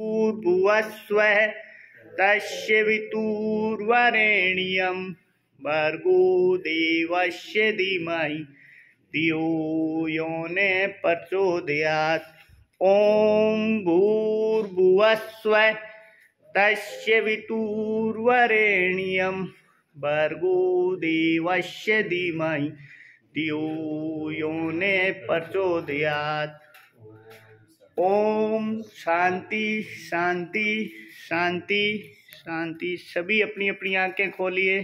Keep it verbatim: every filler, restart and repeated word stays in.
भुवस्व तस्य वितुर्वरेण्यं भर्गो देवस्य धीमहि धियो यो न प्रचोदयात्। ॐ भूर्भुवस्व तस्य वितुर्वरेण्यं भर्गो देवस्य धीमहि धियो यो न प्रचोदयात्। ओम शांति शांति शांति शांति। सभी अपनी अपनी आंखें खोलिए।